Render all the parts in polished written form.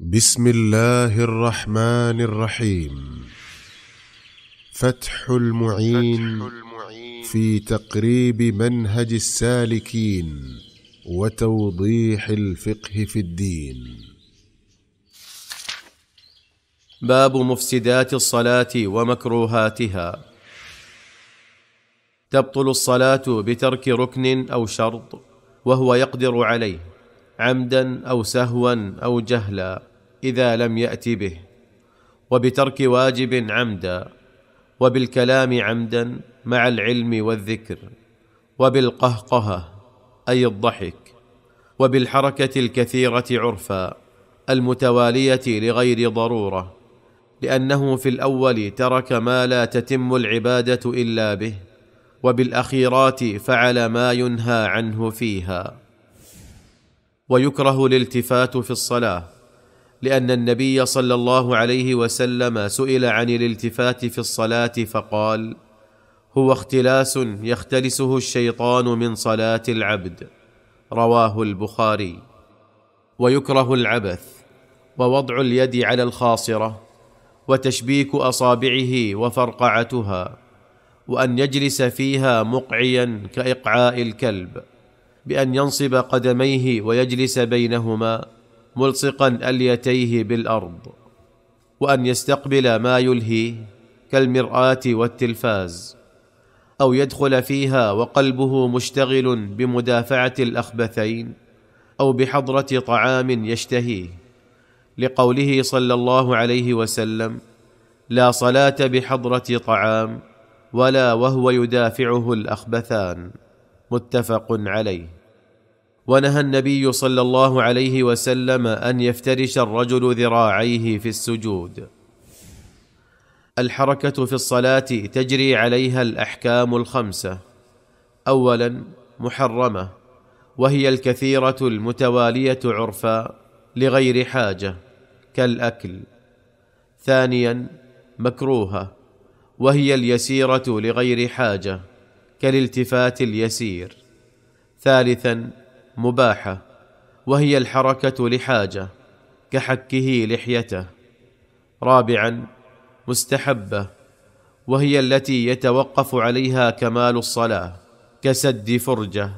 بسم الله الرحمن الرحيم. فتح المعين في تقريب منهج السالكين وتوضيح الفقه في الدين. باب مفسدات الصلاة ومكروهاتها. تبطل الصلاة بترك ركن أو شرط وهو يقدر عليه عمدا أو سهوا أو جهلا إذا لم يأت به، وبترك واجب عمدا، وبالكلام عمدا مع العلم والذكر، وبالقهقهة أي الضحك، وبالحركة الكثيرة عرفا المتوالية لغير ضرورة، لأنه في الأول ترك ما لا تتم العبادة إلا به، وبالأخيرات فعل ما ينهى عنه فيها. ويكره الالتفات في الصلاة، لأن النبي صلى الله عليه وسلم سئل عن الالتفات في الصلاة فقال: هو اختلاس يختلسه الشيطان من صلاة العبد. رواه البخاري. ويكره العبث، ووضع اليد على الخاصرة، وتشبيك أصابعه وفرقعتها، وأن يجلس فيها مقعيا كإقعاء الكلب، بأن ينصب قدميه ويجلس بينهما ملصقا أليتيه بالأرض، وأن يستقبل ما يلهيه كالمرآة والتلفاز، أو يدخل فيها وقلبه مشتغل بمدافعة الأخبثين أو بحضرة طعام يشتهيه، لقوله صلى الله عليه وسلم: لا صلاة بحضرة طعام ولا وهو يدافعه الأخبثان. متفق عليه. ونهى النبي صلى الله عليه وسلم أن يفترش الرجل ذراعيه في السجود. الحركة في الصلاة تجري عليها الأحكام الخمسة. أولا، محرمة، وهي الكثيرة المتوالية عرفا لغير حاجة كالأكل. ثانيا، مكروهة، وهي اليسيرة لغير حاجة كالالتفات اليسير. ثالثا، مباحة، وهي الحركة لحاجة كحكه لحيته. رابعا، مستحبة، وهي التي يتوقف عليها كمال الصلاة كسد فرجة.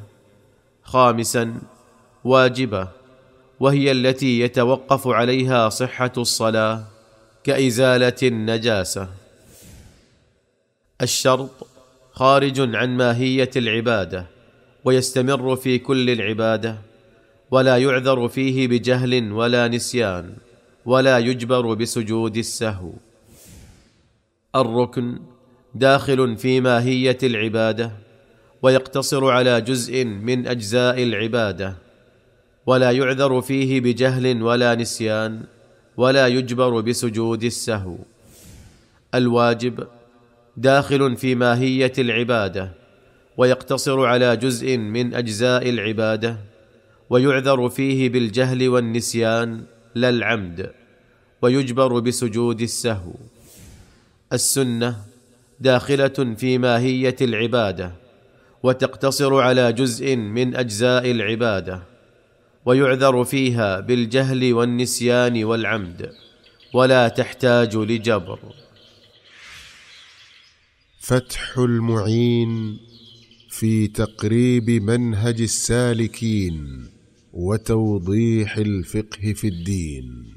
خامسا، واجبة، وهي التي يتوقف عليها صحة الصلاة كإزالة النجاسة. الشرط خارج عن ماهية العبادة ويستمر في كل العبادة، ولا يعذر فيه بجهل ولا نسيان، ولا يجبر بسجود السهو. الركن داخل في ماهية العبادة ويقتصر على جزء من أجزاء العبادة، ولا يعذر فيه بجهل ولا نسيان، ولا يجبر بسجود السهو. الواجب داخل في ماهية العبادة ويقتصر على جزء من أجزاء العبادة، ويعذر فيه بالجهل والنسيان لا العمد، ويجبر بسجود السهو. السنة داخلة في ماهية العبادة وتقتصر على جزء من أجزاء العبادة، ويعذر فيها بالجهل والنسيان والعمد، ولا تحتاج لجبر. فتح المعين في تقريب منهج السالكين وتوضيح الفقه في الدين.